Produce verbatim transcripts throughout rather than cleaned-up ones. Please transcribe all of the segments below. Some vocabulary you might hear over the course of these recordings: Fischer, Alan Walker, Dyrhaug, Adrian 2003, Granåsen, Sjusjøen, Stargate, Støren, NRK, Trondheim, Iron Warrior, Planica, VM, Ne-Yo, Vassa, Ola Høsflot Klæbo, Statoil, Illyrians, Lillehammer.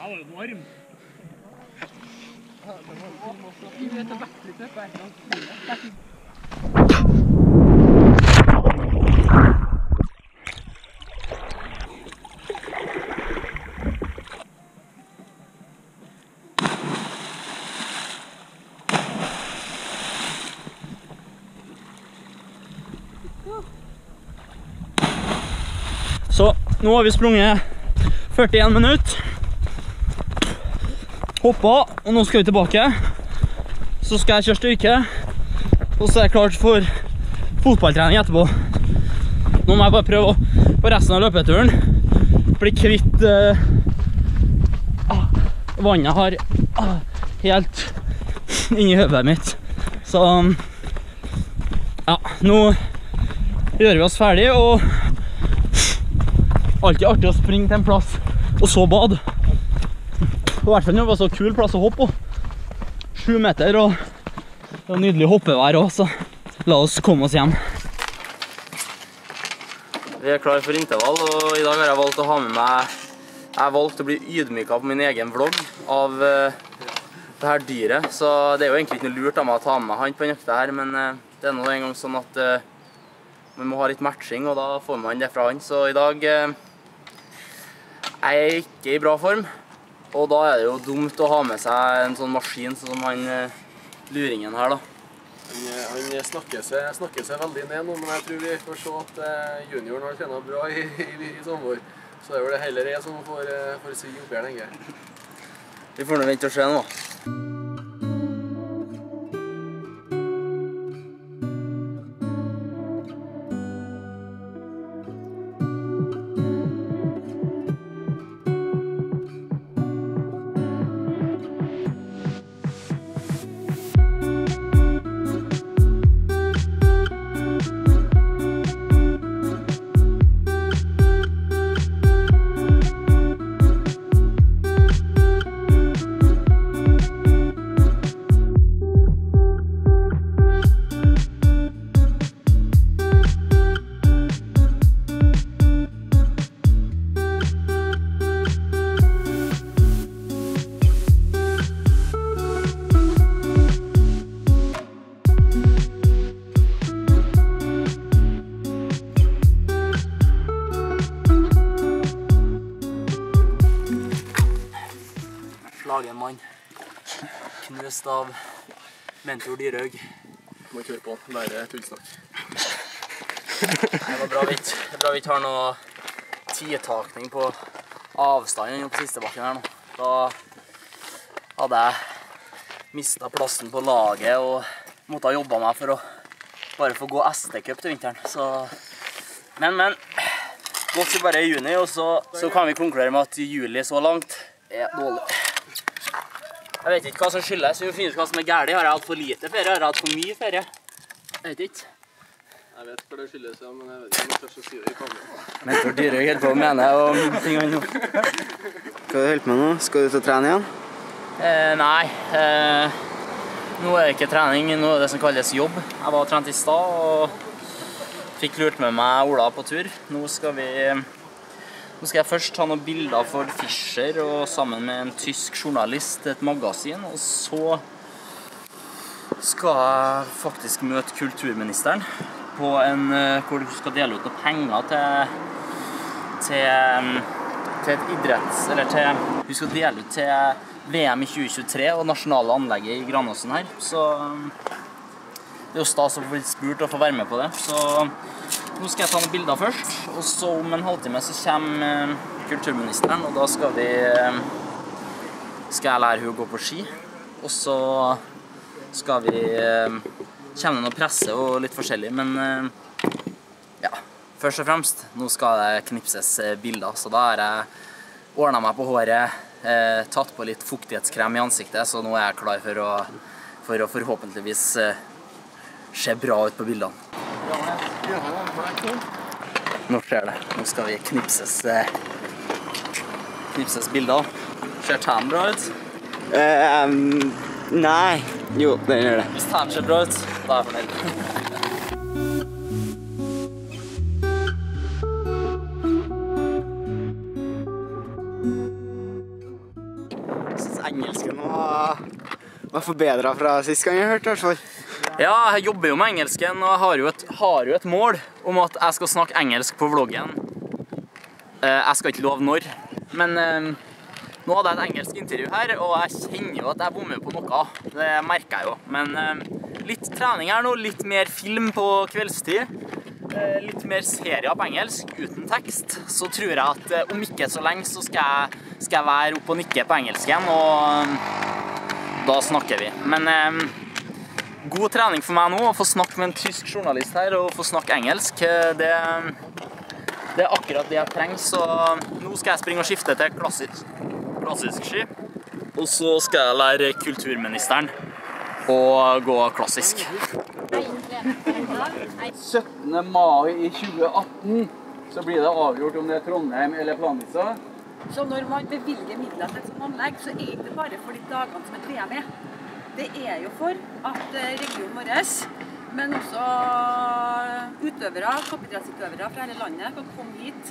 Han var jo varm. Vi vet å bette litt på en gang. Så nå har vi sprunget førtien minutter, hoppet, og nå skal vi tilbake. Så skal jeg kjøre styrke, og så er jeg klart for fotballtrening etterpå. Nå må jeg bare prøve å, på resten av løpeturen, bli kvitt eh, vannet har ah, helt inni høvet mitt. Så ja, nå gjør vi oss ferdig, og alltid artig å springe til en plass og så bad. I hvert fall det var så kul plass å hoppe på. Sju meter, og det var nydelig hoppevær også, så la oss komme oss hjem. Vi er klare for intervall, og i dag har jeg valgt å ha med meg... Jeg har valgt å bli ydmyket på min egen vlogg av uh, det her dyret. Så det er jo egentlig ikke noe lurt av meg å ta med meg han på en økte her, men uh, det er nå en gang sånn at uh, man må ha litt matching, og da får man det fra han. Så i dag... Uh, Jeg er ikke i bra form, og da er det jo dumt å ha med seg en sånn maskin som han luringen her da. Han, han snakker, seg, snakker seg veldig ned nå, men jeg tror vi får se at eh, junioren har trenet bra i, i, i sommer. Så det er vel det heller jeg som får, eh, får si opp her, tenker jeg. Vi får nå vente og se nå. Knust av mentor Dyrhaug. Du må kjøre på han, lære tullsnakk. Det var bra vidt. Det er bra vidt har noe tidtakning på avstanden på siste bakken her nå. Da hadde jeg mistet plassen på laget og måtte ha jobbet meg for å bare få gå S D-cup til vinteren. Så... Men, men, godt til bare i juni, og så, så kan vi konkludere med at juli så langt er dårlig. Jeg vet ikke hva som skyldes, så vi må finne ut hva som er gærlig. Har jeg hatt for lite ferie? Har jeg hatt for mye ferie? Jeg vet ikke. Jeg vet hva det skyldes, ja, men jeg vet ikke om jeg tør å si det i kamera. Mentor Dyrhaug helt på å mene om tingene nå. Hva er det du holder med nå? Skal du ut og trene igjen? Eh, nei. Eh, nå er det ikke trening, nå er det som kalles jobb. Jeg var trent i stad og fikk lurt med meg Ola på tur. Nå skal vi... Nå skal jeg først ta noen bilder for Fischer og sammen med en tysk journalist til et magasin, og så skal jeg faktisk møte kulturministeren på en, hvor du skal dele ut noen penger til, til, til et idretts, eller til, vi skal dele ut til V M i tjue tjuetre og nasjonale anlegget i Granåsen her, så det er jo stas å få spurt og få være med på det, så... Nå skal jeg ta noen bilder først, og så om en halvtime så kommer kulturministeren, og da skal vi, skal jeg lære henne å gå på ski, og så skal vi kjenne noe presse og litt forskjellig, men ja, først og fremst, nå skal det knipses bilder, så da har jeg ordnet meg på håret, tatt på litt fuktighetskrem i ansiktet, så nå er jeg klar for å, for å forhåpentligvis se bra ut på bildene. Nå skjer det. Nå skal vi knipses, knipses bilder. Ser tæren bra ut? Uh, um, nei. Jo, den gjør det. Hvis tæren ser bra ut, da er jeg fornøyd. var forbedret fra siste gang jeg har hørt, i hvert fall. Ja, jeg jobber jo med engelsken, og jeg har jo, et, har jo et mål om at jeg skal snakke engelsk på vloggen. Jeg skal ikke love når, men nå hadde jeg et engelsk intervju her, og jeg kjenner jo at jeg bommer på noe. Det merker jeg jo, men litt trening her nå, litt mer film på kveldstid, litt mer serier på engelsk uten tekst, så tror jeg at om ikke så lenge så skal jeg, skal jeg være oppe og nikke på engelsk igjen, og da snakker vi. Men eh, god trening for meg nå, å få snakke med en tysk journalist her og få snakke engelsk, det, det er akkurat det jeg trenger, så nå skal jeg springe og skifte til klassisk, klassisk ski, og så skal jeg lære kulturministeren å gå klassisk. syttende mai i tjue atten så blir det avgjort om det er Trondheim eller Planica. Så når man bevilger midler til et sånt anlegg, så er det bare for de dagene som er V M er. Det er jo for at regionen vår, men også utøvere, toppidrettsutøvere fra hele landet kan komme hit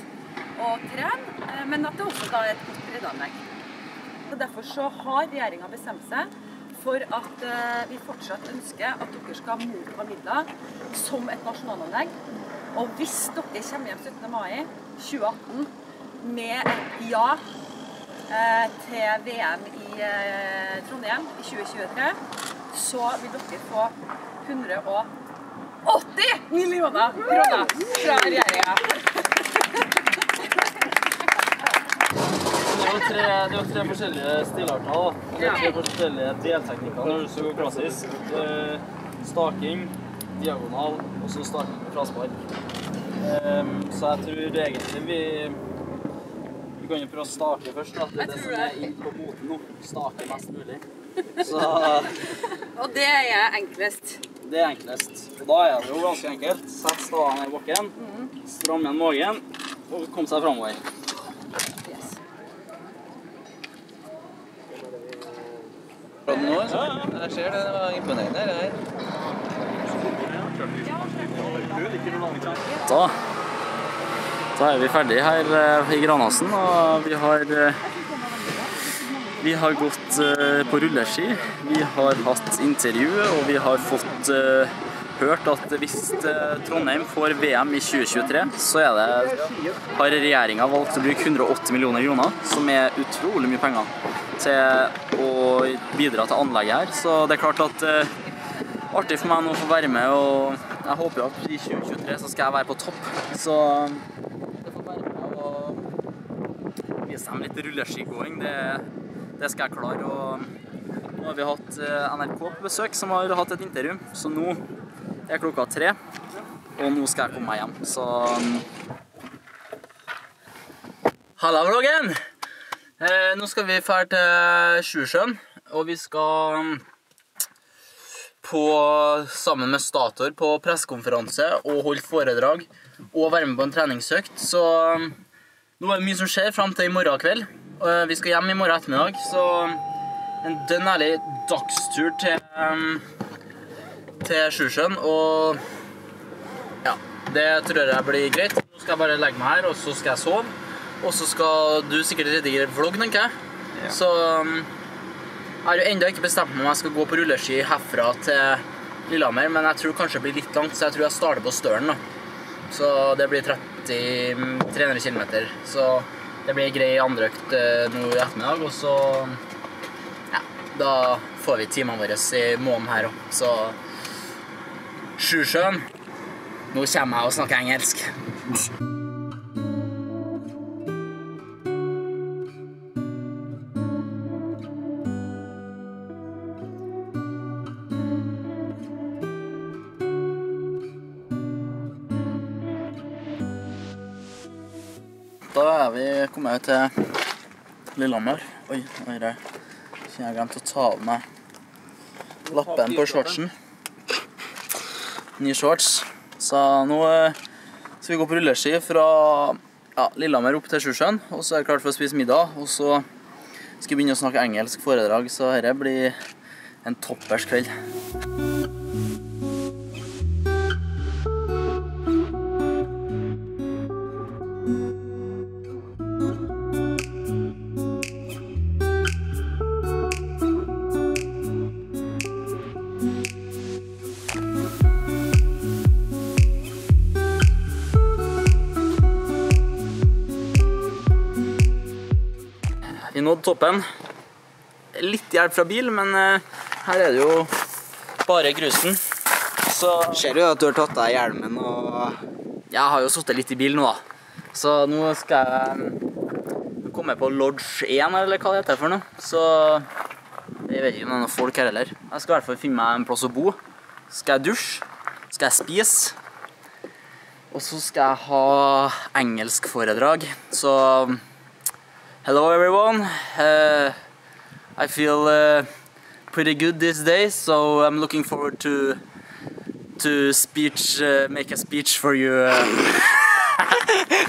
og trene, men at det også da er et godt breddeanlegg. Derfor så har regjeringen bestemt seg for at vi fortsatt ønsker at dere skal motta midler som et nasjonalanlegg. Og hvis dere kommer hjem syttende mai tjue atten med et ja til V M i Trondheim i tjue tjuetre, så vil dere få hundre og åtti millioner kroner fra regjeringen. Det er jo tre forskjellige stilarter, det er tre forskjellige delteknikker når du går klassisk. Staking, diagonal og så staking med fraspark. Så jeg tror egentlig vi, vi kan jo prøve å stake først, da. Det er det som er inn på moten nå, stake mest mulig. Så, og det er enklest. Det er enklest, og da er det jo ganske enkelt. Sett stavene i bakken, stramme igjen magen og kom seg fremover. Nå, ja, jeg ser det, det var imponerende det her. Da, da er vi ferdige her i Granåsen, og vi har, vi har gått på rullerski, vi har hatt intervju, og vi har fått uh, hørt at hvis Trondheim får V M i tjue tjuetre, så er det, har regjeringen valgt å bruke hundre og åtti millioner kroner, som er utrolig mye penger, til å bidra til anlegget her, så det er klart at uh, artig for meg nå å få være med, og jeg håper at i tjue tjuetre så skal jeg være på topp, så jeg får være med og vise dem litt rulleskigåing, det, det skal jeg klare, og nå har vi hatt uh, N R K på besøk som har hatt et intervju, så nå er klokka tre, og nå skal jeg komme meg hjem, så Halla vloggen! Eh, nå skal vi fære til Sjusjøen, og vi skal på, sammen med Statoil på presskonferanse og holde foredrag og være med på en treningsøkt. Så nå er det mye som skjer frem til i morgen kveld. Eh, vi skal hjem i morgen ettermiddag, så en dønn ærlig dagstur til, um, til Sjusjøen. Og ja, det tror jeg blir greit. Nå skal jeg bare legge meg her, og så skal jeg sove. Og så skal du sikkert redigere vlogg, tenker jeg. Ja. Så jeg har jo enda ikke bestemt meg om jeg skal gå på rullerski herfra til Lillehammer, men jeg tror kanskje det blir litt langt, så jeg tror jeg starter på Støren da. Så det blir tretti, tre hundre kilometer, så det blir grei andreøkt nå i ettermiddag, og så ja, da får vi timene våre i måneden her også. Så Sjusjøen, nå kommer jeg og snakker engelsk. Da er vi kommet til Lillehammer. Oi, oi, det kjenner jeg glemt å ta av meg lappen på shortsen. Ny shorts. Så nå skal vi gå på rullerski fra ja, Lillehammer opp til Sjusjøen, og så er det klart for å spise middag, og så skal vi begynne å snakke engelsk foredrag, så dette blir en toppers kveld. nådd toppen. Litt hjelp fra bil, men her er det jo bare grusen. Så ser du at du har tatt deg hjelmen og... Jeg har jo suttet litt i bil nå da. Så nå skal jeg komme på Lodge én, eller hva det heter for noe. Så jeg vet ikke om det er noen folk her heller. Jeg skal i hvert fall finne meg en plass å bo. Skal jeg dusje? Skal jeg spise? Og så skal jeg ha engelsk foredrag. Så hello everyone. Uh, I feel uh, pretty good these days, so I'm looking forward to to speech, uh, make a speech for you.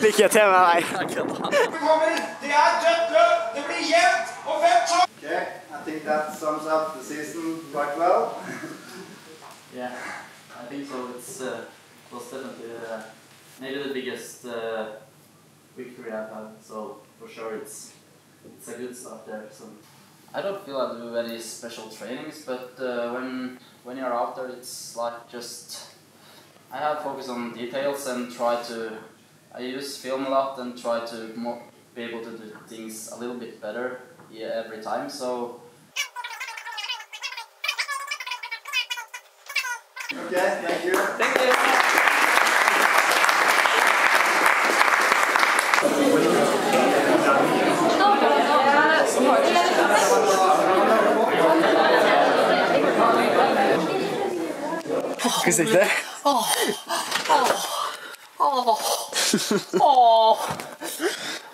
Lykke til med deg. Takk for det. Vi kommer, det er dødt løp, det blir jevnt, og hvem tar? Okay, I think that sums up the season quite well. Yeah, I think so. It's uh, was definitely uh, maybe the biggest uh, victory I've had, so for sure it's it's a good start there. So I don't feel I do any special trainings, but uh, when when you're out there, it's like just I have focus on details and try to I use film a lot and try to mo be able to do things a little bit better yeah, every time. So. Okay, thank you. Thank you. Hva sier det? Åh, åh, åh,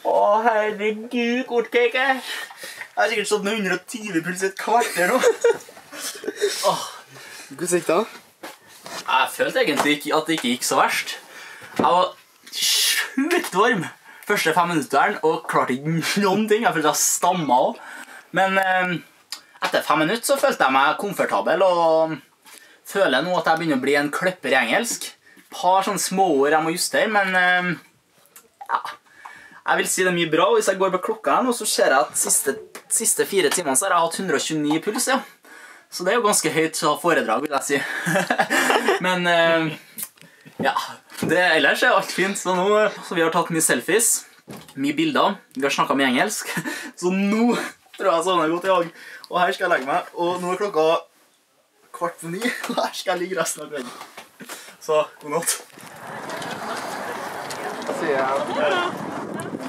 åh, herregud, kortkake. Jeg har sikkert stått med hundre og tyve puls et kvarter nå. Hva sier det? Jeg følte egentlig ikke at det ikke gikk så verst. Jeg var sjukt varm første fem minutter og klarte ikke noen ting. Jeg følte jeg stammet også. Men etter fem minutter så følte jeg meg komfortabel og føler nå at jeg begynner å bli en kløpper i engelsk. Et par sånne små ord jeg må justere, men ja. Jeg vil si det er mye bra. Hvis jeg går på klokka her nå, så ser jeg at siste, siste fire timer så har jeg hatt hundre og tjueni puls, ja. Så det er jo ganske høyt å ha foredrag, vil jeg si. Men ja, det ellers er alt fint. Så nå, så vi har tatt mye selfies, mye bilder, vi har snakket mye engelsk. Så nå tror jeg sånn er godt i dag. Og her skal jeg legge meg, og nå er klokka kvart på ni, og her skal jeg ligge resten av kvelden. Så, god natt. Well,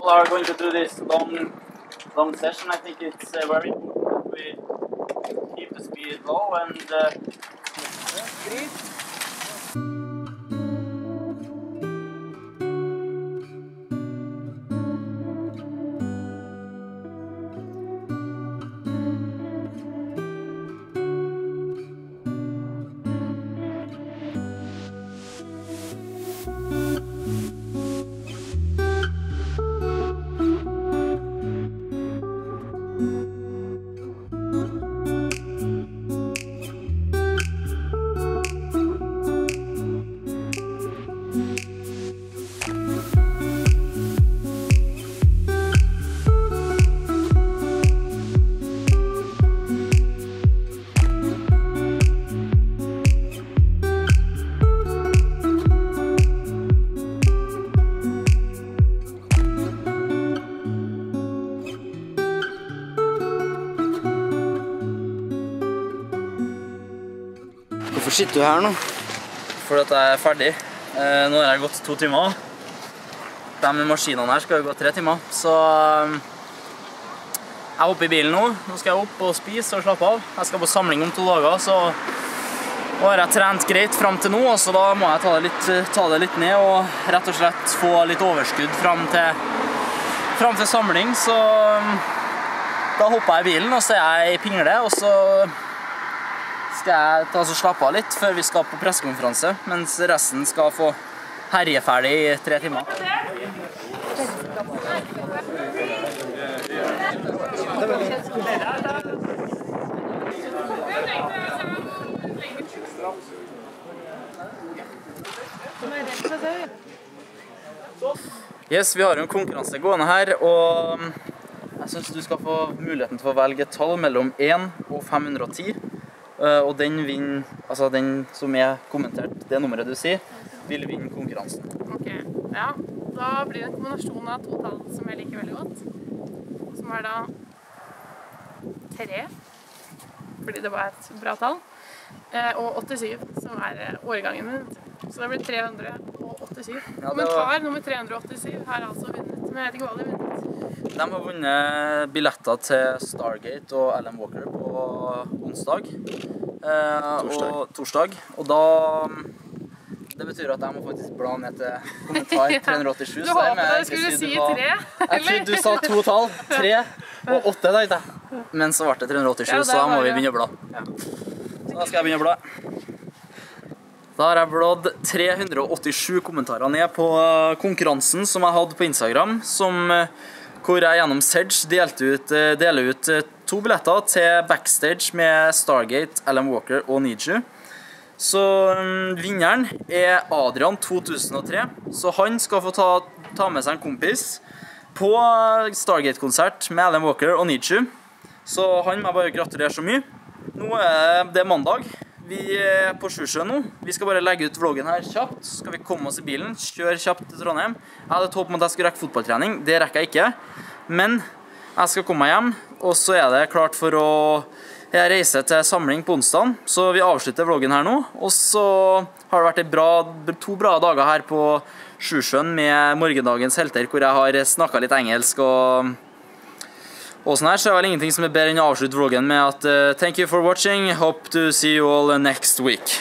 we're going to do this long, long session. I think it's uh, very important that we keep the speed low and uh, breathe. Hvorfor sitter du her nå? Fordi at jeg er ferdig. Nå har jeg gått to timer. De maskinene her skal jo gå tre timer. Så jeg er oppe i bilen nå. Nå skal jeg opp og spise og slappe av. Jeg skal på samling om to dager, så nå har jeg trent greit frem til nå. Så da må jeg ta det litt, ta det litt ned og rett og slett få litt overskudd frem til, frem til samling. Så da hopper jeg i bilen, og så er jeg i pingle, og så skal jeg ta og slappe av litt før vi skal på pressekonferanse, mens resten skal få herje ferdig i tre timer. Yes, vi har jo en konkurranse gående her, og jeg synes du skal få muligheten til å velge et tall mellom én og fem hundre og ti. Og den, vin, altså den som er kommentert, det nummeret du sier, vil vinne konkurransen. Ok, ja. Da blir det en kombinasjon av to tall som jeg liker veldig godt. Som er da tre, fordi det var et bra tall, og åttisju, som er årgangen min. Så det blir tre hundre og åttisju. Ja, kommentar nummer tre hundre og åttisju har altså vunnet, men jeg vet ikke hva de har vunnet. De har vunnet billetter til Stargate og Alan Walker på onsdag. Eh, torsdag. Og torsdag. Og da... Det betyr at jeg må faktisk bla ned til kommentar tre hundre og åttisju. Du håper jeg skulle si tre? Jeg trodde du sa to tall. tre og åtte, da ikke jeg. Men så ble det tre hundre og åttisju, ja, så da må vi begynne å bla. Ja. Så da skal jeg begynne å bla. Da har jeg bladd tre hundre og åttisju kommentarer ned på konkurransen som jeg hadde på Instagram, som, hvor jeg gjennom Sedge delte ut, delte ut to billetter til backstage med Stargate, Alan Walker og Ne-Yo. Så um, vinneren er Adrian to tusen og tre, så han skal få ta, ta med seg en kompis på Stargate-konsert med Alan Walker og Ne-Yo. Så han må bare gratulere så mye. Nå er det mandag, vi er på Sjusjøen nå. Vi skal bare legge ut vloggen her kjapt, så skal vi komme oss i bilen, kjøre kjapt til Trondheim. Jeg hadde håpet om at jeg skulle rekke fotballtrening, det rekker jeg ikke. Men jeg skal komme meg hjem, og så er det klart for å... Jeg reiser til samling på onsdagen, så vi avslutter vloggen her nå. Og så har det vært bra, to bra dager her på Sjusjøen med morgendagens helter, hvor jeg har snakket litt engelsk og, og sånn her. Så er det vel ingenting som er bedre enn å avslutte vloggen med at uh, thank you for watching, hope to see you all next week.